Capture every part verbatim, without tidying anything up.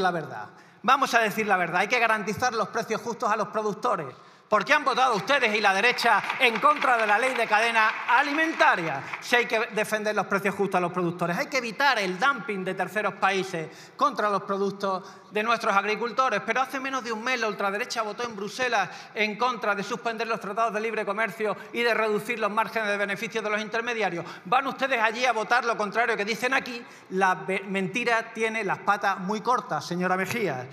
La verdad. Vamos a decir la verdad. Hay que garantizar los precios justos a los productores. ¿Por qué han votado ustedes y la derecha en contra de la ley de cadena alimentaria? Si hay que defender los precios justos a los productores, hay que evitar el dumping de terceros países contra los productos de nuestros agricultores. Pero hace menos de un mes la ultraderecha votó en Bruselas en contra de suspender los tratados de libre comercio y de reducir los márgenes de beneficio de los intermediarios. Van ustedes allí a votar lo contrario que dicen aquí. La mentira tiene las patas muy cortas, señora Mejías.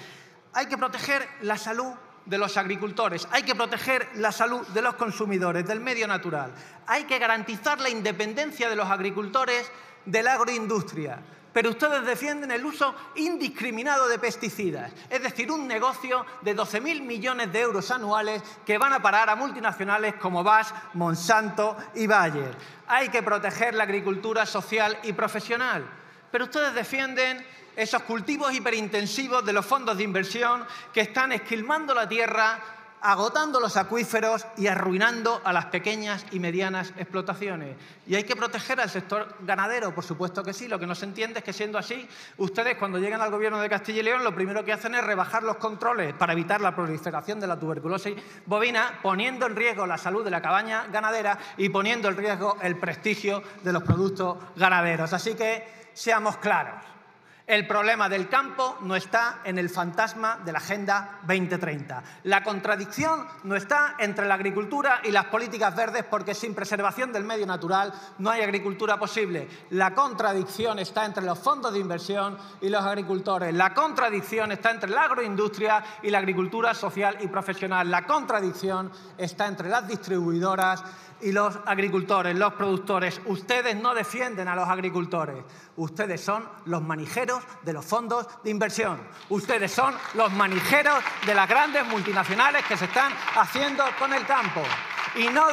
Hay que proteger la salud de los agricultores, hay que proteger la salud de los consumidores, del medio natural, hay que garantizar la independencia de los agricultores de la agroindustria. Pero ustedes defienden el uso indiscriminado de pesticidas, es decir, un negocio de doce mil millones de euros anuales que van a parar a multinacionales como B A S F, Monsanto y Bayer. Hay que proteger la agricultura social y profesional, pero ustedes defienden esos cultivos hiperintensivos de los fondos de inversión que están esquilmando la tierra, agotando los acuíferos y arruinando a las pequeñas y medianas explotaciones. Y hay que proteger al sector ganadero, por supuesto que sí. Lo que no se entiende es que, siendo así, ustedes cuando llegan al Gobierno de Castilla y León lo primero que hacen es rebajar los controles para evitar la proliferación de la tuberculosis bovina, poniendo en riesgo la salud de la cabaña ganadera y poniendo en riesgo el prestigio de los productos ganaderos. Así que seamos claros. El problema del campo no está en el fantasma de la Agenda veinte treinta. La contradicción no está entre la agricultura y las políticas verdes, porque sin preservación del medio natural no hay agricultura posible. La contradicción está entre los fondos de inversión y los agricultores. La contradicción está entre la agroindustria y la agricultura social y profesional. La contradicción está entre las distribuidoras y los agricultores, los productores. Ustedes no defienden a los agricultores. Ustedes son los manijeros de los fondos de inversión. Ustedes son los manijeros de las grandes multinacionales que se están haciendo con el campo. Y no